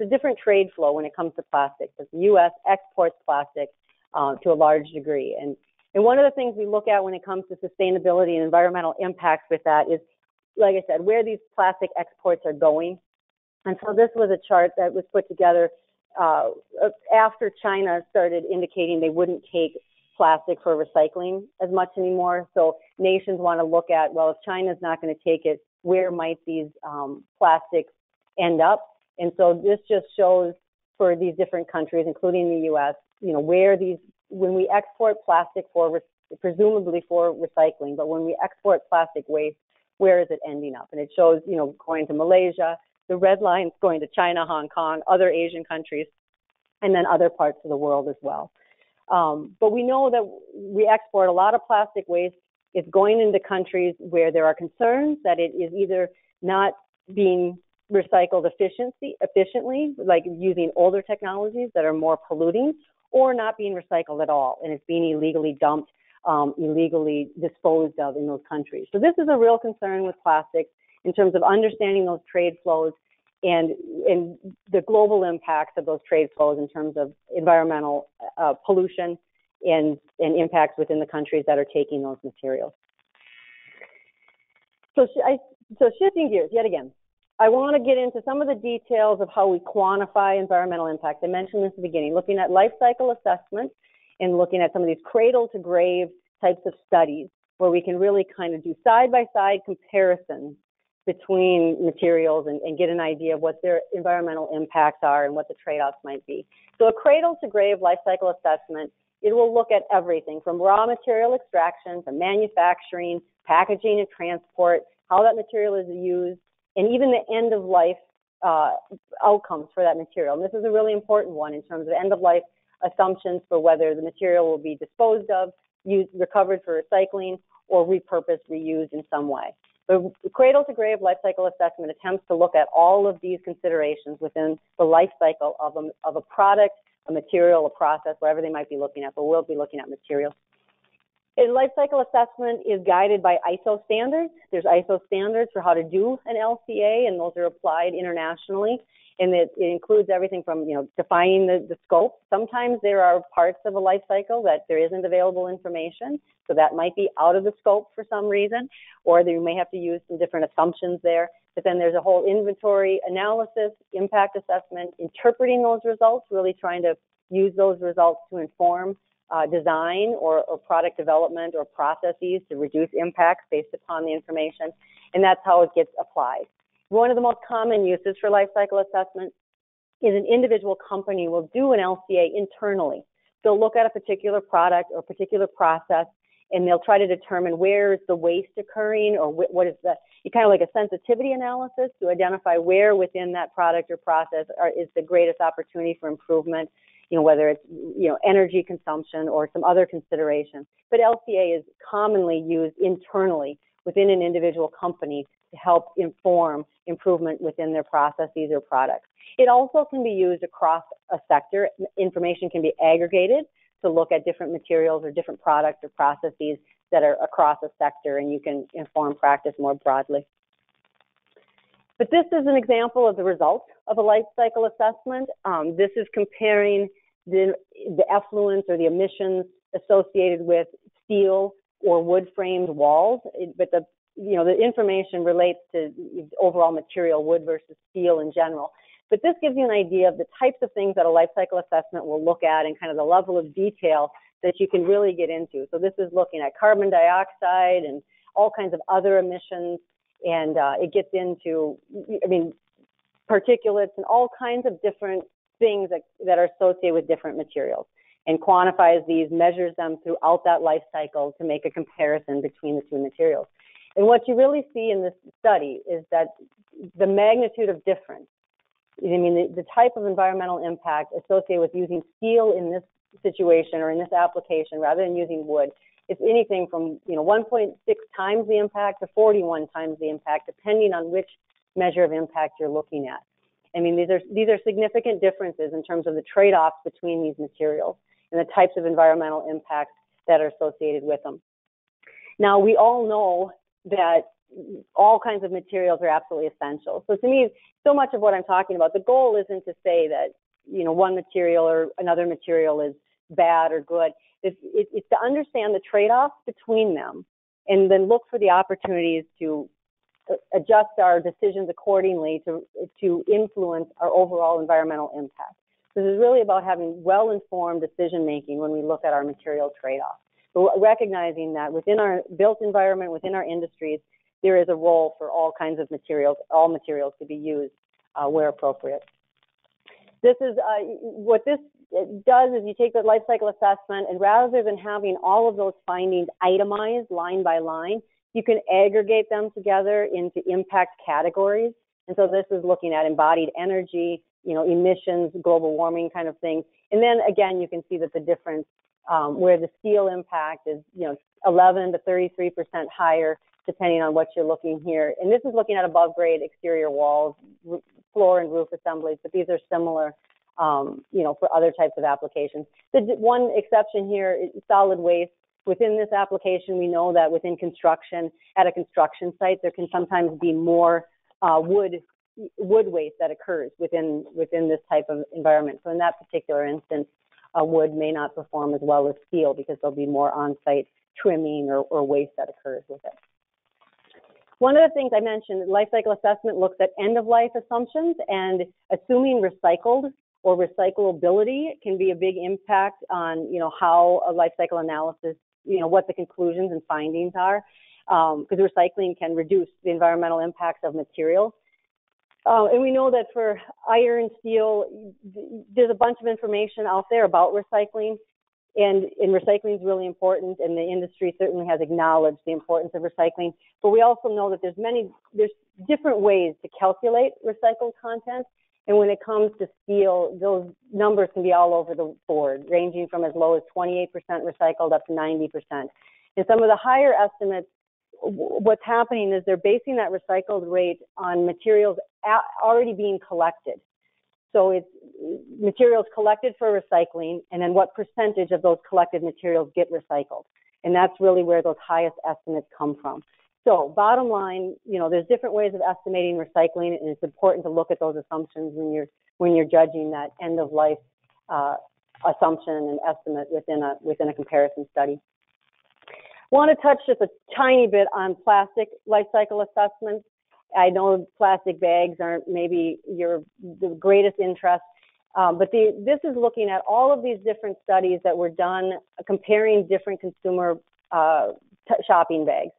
different trade flow when it comes to plastics. The U.S. exports plastic to a large degree. And one of the things we look at when it comes to sustainability and environmental impacts with that is, like I said, where these plastic exports are going. And so this was a chart that was put together after China started indicating they wouldn't take plastic for recycling as much anymore. So nations want to look at, well, if China's not going to take it, where might these plastics end up? And so this just shows for these different countries, including the U.S., you know, where these, when we export plastic for, presumably for recycling, but when we export plastic waste, where is it ending up? And it shows, you know, going to Malaysia, the red line's going to China, Hong Kong, other Asian countries, and then other parts of the world as well. But we know that we export a lot of plastic waste. It's going into countries where there are concerns that it is either not being recycled efficiently, like using older technologies that are more polluting, or not being recycled at all, and it's being illegally dumped, illegally disposed of in those countries. So this is a real concern with plastics in terms of understanding those trade flows and the global impacts of those trade flows in terms of environmental pollution and impacts within the countries that are taking those materials. So shifting gears yet again, I want to get into some of the details of how we quantify environmental impact. I mentioned this at the beginning, looking at life cycle assessments and looking at some of these cradle to grave types of studies where we can really kind of do side by side comparisons between materials and get an idea of what their environmental impacts are and what the trade-offs might be. So a cradle to grave life cycle assessment, it will look at everything from raw material extraction to manufacturing, packaging and transport, how that material is used, and even the end-of-life outcomes for that material. And this is a really important one in terms of end-of-life assumptions for whether the material will be disposed of, used, recovered for recycling, or repurposed, reused in some way. The Cradle to Grave Life Cycle Assessment attempts to look at all of these considerations within the life cycle of a product, a material, a process, whatever they might be looking at, but we'll be looking at materials. A life cycle assessment is guided by ISO standards. There's ISO standards for how to do an LCA, and those are applied internationally. And it includes everything from, you know, defining the scope. Sometimes there are parts of a life cycle that there isn't available information, so that might be out of the scope for some reason, or you may have to use some different assumptions there. But then there's a whole inventory analysis, impact assessment, interpreting those results, really trying to use those results to inform design or product development or processes to reduce impacts based upon the information, and that's how it gets applied. One of the most common uses for life cycle assessment is an individual company will do an LCA internally. They'll look at a particular product or particular process, and they'll try to determine where is the waste occurring or what is the, kind of like a sensitivity analysis to identify where within that product or process is the greatest opportunity for improvement. You know, whether it's, you know, energy consumption or some other consideration. But LCA is commonly used internally within an individual company to help inform improvement within their processes or products. It also can be used across a sector. Information can be aggregated to look at different materials or different products or processes that are across a sector, and you can inform practice more broadly. But this is an example of the results of a life cycle assessment. This is comparing the effluents or the emissions associated with steel or wood-framed walls, but the information relates to overall material, wood versus steel in general. But this gives you an idea of the types of things that a life cycle assessment will look at and kind of the level of detail that you can really get into. So this is looking at carbon dioxide and all kinds of other emissions, and it gets into, particulates and all kinds of different things that are associated with different materials, and quantifies these, measures them throughout that life cycle to make a comparison between the two materials. And what you really see in this study is that the magnitude of difference, the type of environmental impact associated with using steel in this situation or in this application rather than using wood, it's anything from 1.6 times the impact to 41 times the impact, depending on which measure of impact you're looking at. These are significant differences in terms of the trade-offs between these materials and the types of environmental impacts that are associated with them. Now, we all know that all kinds of materials are absolutely essential. So to me, so much of what I'm talking about, the goal isn't to say that one material or another material is bad or good. It's to understand the trade-offs between them and then look for the opportunities to adjust our decisions accordingly to influence our overall environmental impact. This is really about having well-informed decision-making when we look at our material trade-offs, but recognizing that within our built environment, within our industries, there is a role for all kinds of materials, all materials to be used where appropriate. This is what this does is you take the life cycle assessment, and rather than having all of those findings itemized line by line, you can aggregate them together into impact categories. And so this is looking at embodied energy, you know, emissions, global warming kind of things. And then again, you can see that the difference where the steel impact is, you know, 11 to 33% higher depending on what you're looking here. And this is looking at above grade exterior walls, floor and roof assemblies, but these are similar, you know, for other types of applications. The one exception here is solid waste. Within this application, we know that within construction, at a construction site, there can sometimes be more wood waste that occurs within this type of environment. So in that particular instance, wood may not perform as well as steel because there'll be more on-site trimming or waste that occurs with it. One of the things I mentioned, life cycle assessment looks at end-of-life assumptions, and assuming recycled or recyclability can be a big impact on, you know, how a life cycle analysis, you know, what the conclusions and findings are, because recycling can reduce the environmental impacts of materials. And we know that for iron, steel, there's a bunch of information out there about recycling, and recycling is really important, and the industry certainly has acknowledged the importance of recycling. But we also know that there's different ways to calculate recycled content, and when it comes to steel, those numbers can be all over the board, ranging from as low as 28% recycled up to 90%. And some of the higher estimates, what's happening is they're basing that recycled rate on materials already being collected. So it's materials collected for recycling, and then what percentage of those collected materials get recycled. And that's really where those highest estimates come from. So bottom line, you know, there's different ways of estimating recycling, and it's important to look at those assumptions when you're judging that end of life assumption and estimate within a comparison study. Want to touch just a tiny bit on plastic life cycle assessments. I know plastic bags aren't maybe the greatest interest, but this is looking at all of these different studies that were done comparing different consumer shopping bags.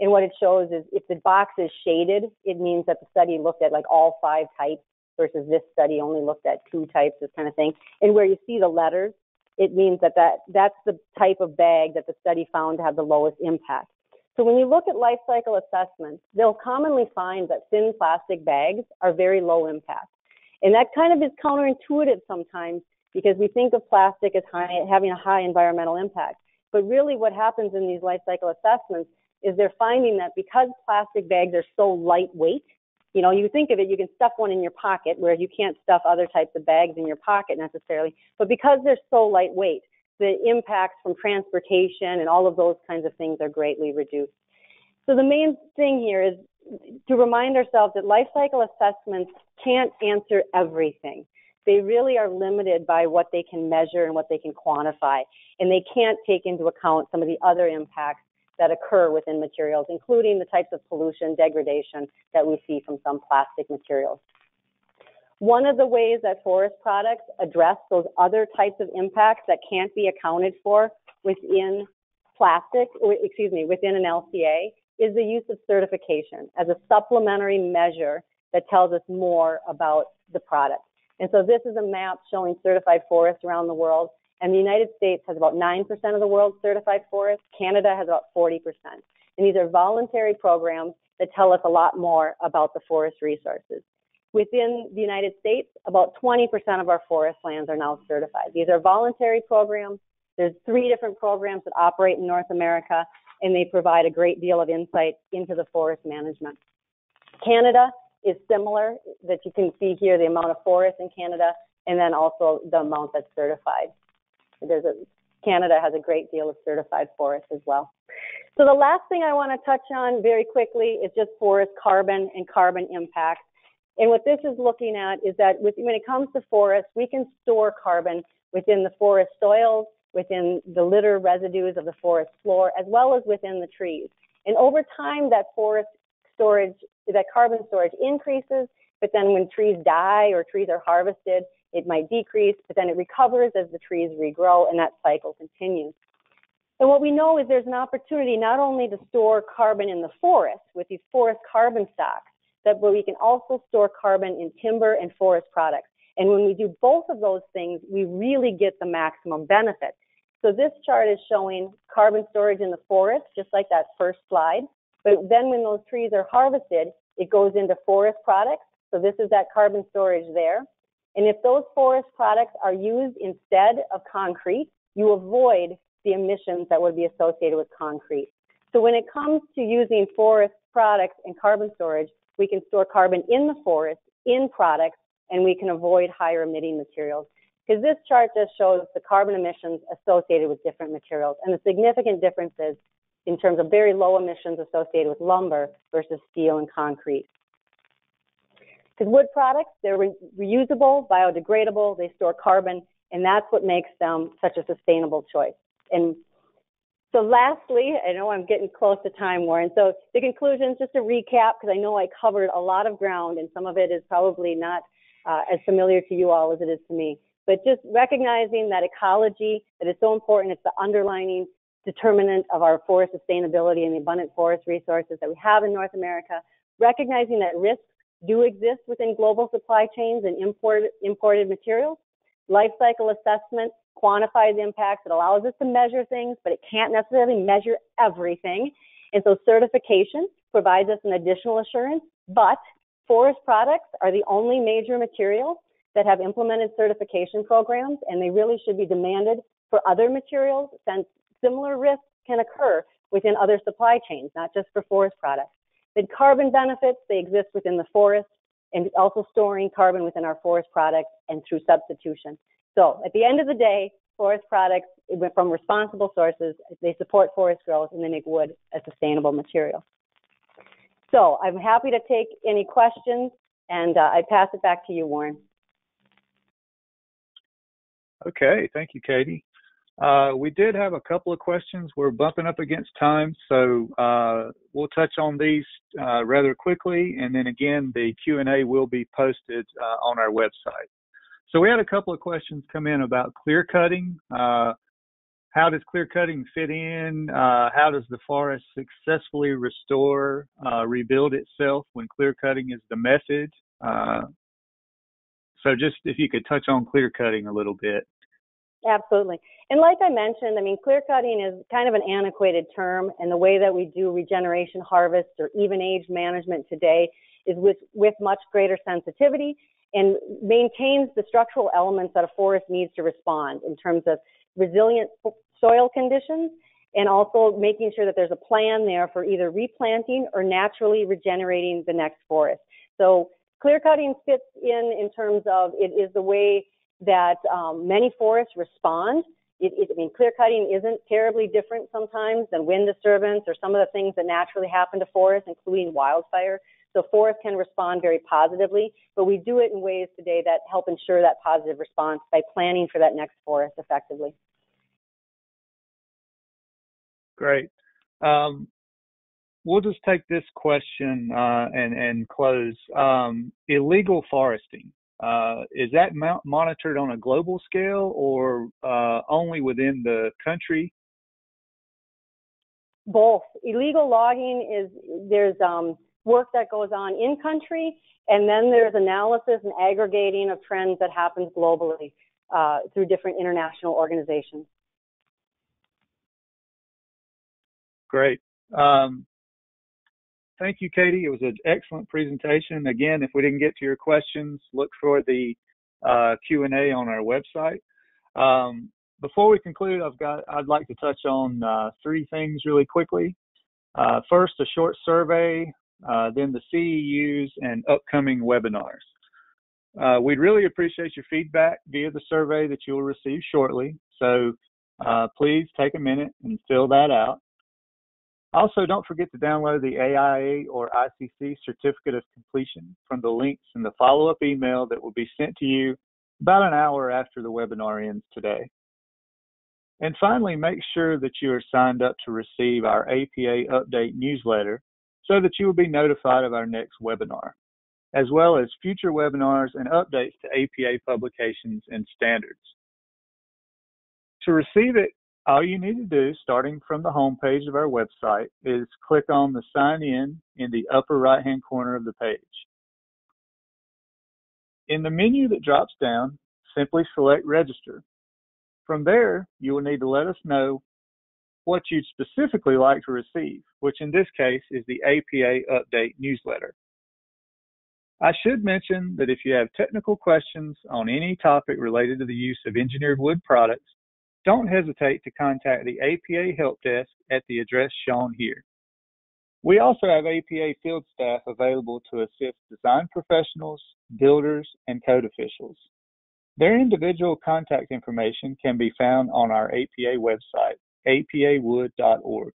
And what it shows is if the box is shaded, it means that the study looked at like all 5 types versus this study only looked at 2 types, this kind of thing. And where you see the letters, it means that's the type of bag that the study found to have the lowest impact. So when you look at life cycle assessments, they'll commonly find that thin plastic bags are very low impact. And that kind of is counterintuitive sometimes because we think of plastic as having a high environmental impact. But really what happens in these life cycle assessments is they're finding that because plastic bags are so lightweight, you know, you think of it, you can stuff one in your pocket, whereas you can't stuff other types of bags in your pocket necessarily. But because they're so lightweight, the impacts from transportation and all of those kinds of things are greatly reduced. So the main thing here is to remind ourselves that life cycle assessments can't answer everything. They really are limited by what they can measure and what they can quantify, and they can't take into account some of the other impacts that occur within materials, including the types of pollution, degradation that we see from some plastic materials. One of the ways that forest products address those other types of impacts that can't be accounted for within within an LCA, is the use of certification as a supplementary measure that tells us more about the product. And so this is a map showing certified forests around the world. And the United States has about 9% of the world's certified forests. Canada has about 40%. And these are voluntary programs that tell us a lot more about the forest resources. Within the United States, about 20% of our forest lands are now certified. These are voluntary programs. There's 3 different programs that operate in North America, and they provide a great deal of insight into the forest management. Canada is similar, that you can see here the amount of forest in Canada, and then also the amount that's certified. Canada has a great deal of certified forests as well. So the last thing I want to touch on very quickly is just forest carbon and carbon impacts. And what this is looking at is that when it comes to forests, we can store carbon within the forest soils, within the litter residues of the forest floor, as well as within the trees. And over time, that carbon storage increases, But then when trees die or trees are harvested, it might decrease, but then it recovers as the trees regrow, and that cycle continues. And what we know is there's an opportunity not only to store carbon in the forest with these forest carbon stocks, but we can also store carbon in timber and forest products. And when we do both of those things, we really get the maximum benefit. So this chart is showing carbon storage in the forest, just like that first slide. But then when those trees are harvested, it goes into forest products. So this is that carbon storage there. And if those forest products are used instead of concrete, you avoid the emissions that would be associated with concrete. So when it comes to using forest products and carbon storage, we can store carbon in the forest, in products, and we can avoid higher emitting materials. Because this chart just shows the carbon emissions associated with different materials and the significant differences in terms of very low emissions associated with lumber versus steel and concrete. Because wood products, they're reusable, biodegradable, they store carbon, and that's what makes them such a sustainable choice. And so lastly, I know I'm getting close to time, Warren, so the conclusions, just to recap, because I know I covered a lot of ground, and some of it is probably not as familiar to you all as it is to me. But just recognizing that ecology, that it's so important, it's the underlying determinant of our forest sustainability and the abundant forest resources that we have in North America, recognizing that risks do exist within global supply chains and imported materials. Life cycle assessment quantifies impacts. It allows us to measure things, but it can't necessarily measure everything. And so certification provides us an additional assurance, but forest products are the only major materials that have implemented certification programs, and they really should be demanded for other materials since similar risks can occur within other supply chains, not just for forest products. Then carbon benefits, they exist within the forest and also storing carbon within our forest products and through substitution. So at the end of the day, forest products from responsible sources, they support forest growth and they make wood a sustainable material. So I'm happy to take any questions, and I pass it back to you, Warren. Okay, thank you, Katie. We did have a couple of questions. We're bumping up against time, so we'll touch on these rather quickly, and then again, the Q&A will be posted on our website. So we had a couple of questions come in about clear cutting. How does clear cutting fit in? How does the forest successfully restore, rebuild itself when clear cutting is the method? So just if you could touch on clear cutting a little bit. Absolutely. And like I mentioned, I mean, clear cutting is kind of an antiquated term, and the way that we do regeneration harvests or even age management today is with much greater sensitivity and maintains the structural elements that a forest needs to respond in terms of resilient soil conditions, and also making sure that there's a plan there for either replanting or naturally regenerating the next forest. So clear cutting fits in terms of it is the way that many forests respond. I mean, clear cutting isn't terribly different sometimes than wind disturbance or some of the things that naturally happen to forests, including wildfire. So forests can respond very positively, but we do it in ways today that help ensure that positive response by planning for that next forest effectively. Great. We'll just take this question and close. Illegal foresting. Is that monitored on a global scale or only within the country? Both. Illegal logging is, there's work that goes on in country, and then there's analysis and aggregating of trends that happens globally through different international organizations. Great. Thank you, Katie. It was an excellent presentation. Again, if we didn't get to your questions, look for the Q&A on our website. Before we conclude, I'd like to touch on three things really quickly. First, a short survey, then the CEUs and upcoming webinars. We'd really appreciate your feedback via the survey that you'll receive shortly. So please take a minute and fill that out. Also, don't forget to download the AIA or ICC Certificate of Completion from the links in the follow-up email that will be sent to you about an hour after the webinar ends today. And finally, make sure that you are signed up to receive our APA Update newsletter so that you will be notified of our next webinar. as well as future webinars and updates to APA publications and standards. To receive it, all you need to do, starting from the home page of our website, is click on the Sign in the upper right-hand corner of the page. In the menu that drops down, simply select Register. From there, you will need to let us know what you'd specifically like to receive, which in this case is the APA Update newsletter. I should mention that if you have technical questions on any topic related to the use of engineered wood products, don't hesitate to contact the APA Help Desk at the address shown here. We also have APA field staff available to assist design professionals, builders, and code officials. Their individual contact information can be found on our APA website, apawood.org.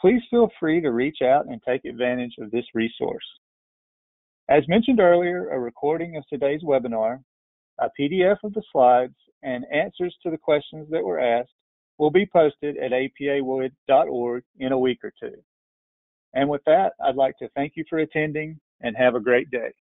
Please feel free to reach out and take advantage of this resource. As mentioned earlier, a recording of today's webinar, a PDF of the slides, and answers to the questions that were asked will be posted at apawood.org in a week or two. And with that, I'd like to thank you for attending and have a great day.